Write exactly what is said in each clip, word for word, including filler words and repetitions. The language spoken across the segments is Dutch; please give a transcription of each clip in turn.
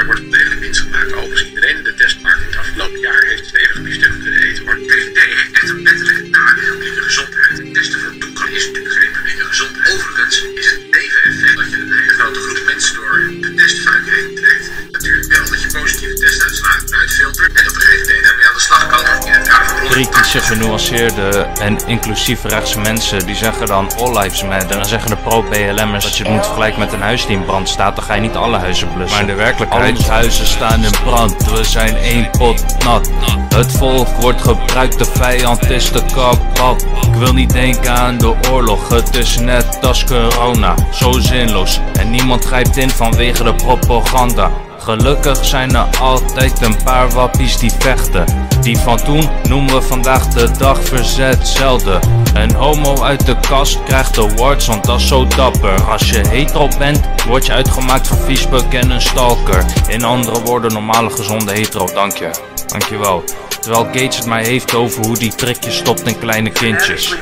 Er wordt degelijk winst gemaakt. Overigens iedereen in de testmarkt in het afgelopen jaar heeft stevig biefstuk kunnen eten. Maar P V D heeft echt een wettelijke taak in de publieke gezondheid. Het testen voor toekan is natuurlijk geen publieke gezondheid. Overigens is het neveneffect dat je een hele grote groep mensen door de testfuik heen trekt. Natuurlijk wel dat je positieve testuitslagen uitfiltert. En dat de G V D daarmee aan de slag kan in het kader van kritische, genuanceerde en inclusieve rechtse mensen die zeggen dan all lives matter. En zeggen de pro-B L M'ers dat je het moet vergelijken met een huis die in brand staat. Dan ga je niet alle huizen blussen. Maar in de werkelijkheid. Alle huizen staan in brand. We zijn één pot nat. Het volk wordt gebruikt. De vijand is de kapot. Ik wil niet denken aan de oorlog. Het is net als corona. Zo zinloos. En niemand grijpt in vanwege de propaganda. Gelukkig zijn er altijd een paar wappies die vechten. Die van toen noemen we vandaag de dag verzet zelden. Een homo uit de kast krijgt awards, want dat is zo dapper. Als je hetero bent, word je uitgemaakt voor viesbeuk en een stalker. In andere woorden, normale gezonde hetero, dank je. Dankjewel. Terwijl Gates het maar heeft over hoe die trickjes stopt in kleine kindjes.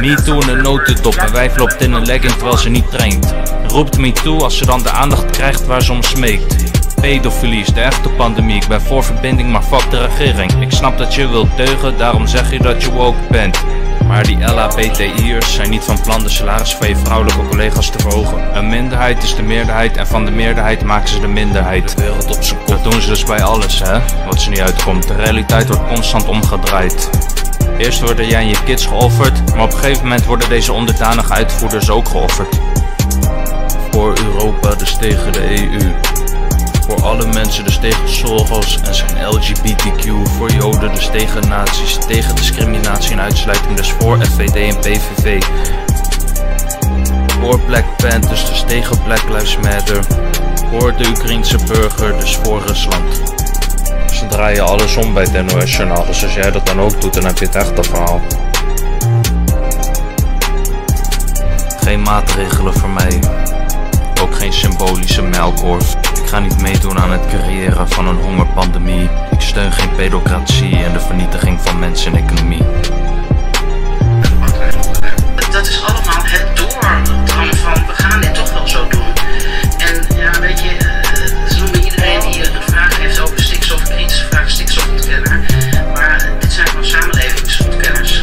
MeToo in een notendop, een wijf loopt in een legging terwijl ze niet traint. Roept MeToo als ze dan de aandacht krijgt waar ze om smeekt. Pedofilie is de echte pandemie, ik ben voor verbinding maar fuck de regering. Ik snap dat je wilt deugen, daarom zeg je dat je woke bent. Maar die L H B T I'ers zijn niet van plan de salaris van je vrouwelijke collega's te verhogen. Een minderheid is de meerderheid en van de meerderheid maken ze de minderheid. De wereld op z'n kop. Dat doen ze dus bij alles, hè? Wat ze niet uitkomt. De realiteit wordt constant omgedraaid. Eerst worden jij en je kids geofferd, maar op een gegeven moment worden deze onderdanige uitvoerders ook geofferd. Voor Europa dus tegen de E U. Voor alle mensen dus tegen Soros en zijn L G B T Q, voor Joden dus tegen nazi's, tegen discriminatie en uitsluiting dus voor F V D en P V V. Voor Black Panthers dus tegen Black Lives Matter, voor de Oekraïense burger dus voor Rusland. Ze draaien alles om bij het N O S-journaal, dus als jij dat dan ook doet dan heb je het echte verhaal. Geen maatregelen voor mij, ook geen symbolische melkorf. Ik ga niet meedoen aan het creëren van een hongerpandemie. Ik steun geen pedocratie en de vernietiging van mensen en economie. Dat is allemaal het doordrammen van we gaan dit toch wel zo doen. En ja, weet je, ze noemen iedereen die een vraag heeft over stikstof, een kritische vraag, stikstofontkenner. Maar dit zijn gewoon samenlevingsontkenners.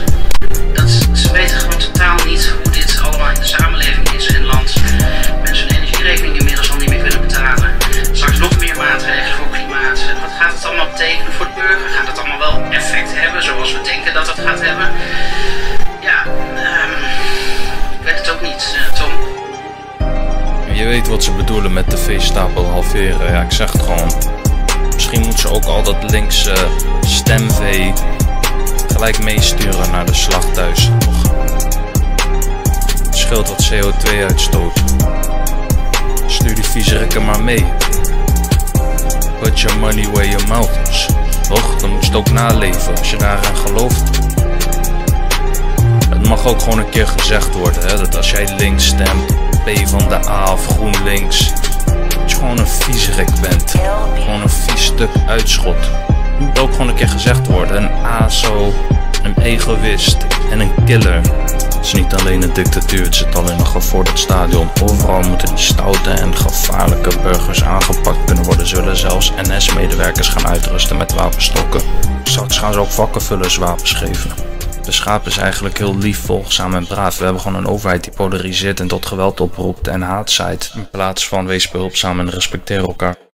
Dat is, ze weten gewoon totaal niet hoe dit allemaal in de samenleving is en land. Mensen hun energierekening inmiddels al niet meer kunnen betalen. Straks nog meer maatregelen voor klimaat. Wat gaat het allemaal betekenen voor de burger? Gaat het allemaal wel effect hebben zoals we denken dat het gaat hebben? Ja, um, ik weet het ook niet, uh, Tom. Je weet wat ze bedoelen met de veestapel halveren. Ja, ik zeg het gewoon. Misschien moeten ze ook al dat linkse uh, stemvee gelijk meesturen naar de slachthuis. Het scheelt wat C O twee uitstoot. Stuur die viezerekken maar mee. Put your money where your mouth is. Toch? Dan moet je het ook naleven als je daaraan gelooft. Het mag ook gewoon een keer gezegd worden, hè? Dat als jij links stemt, P van de A of GroenLinks, dat je gewoon een viezerik bent. Gewoon een vies stuk uitschot. Het moet ook gewoon een keer gezegd worden. Een aso, een egoïst en een killer. Het is niet alleen een dictatuur, het zit al in een gevorderd stadion. Overal moeten die stoute en gevaarlijke burgers aangepakt kunnen worden. Zullen zelfs N S-medewerkers gaan uitrusten met wapenstokken. Straks gaan ze ook vakkenvullers wapens geven. De schaap is eigenlijk heel lief, volgzaam en braaf. We hebben gewoon een overheid die polariseert en tot geweld oproept en haat zaait. In plaats van wees behulpzaam en respecteer elkaar.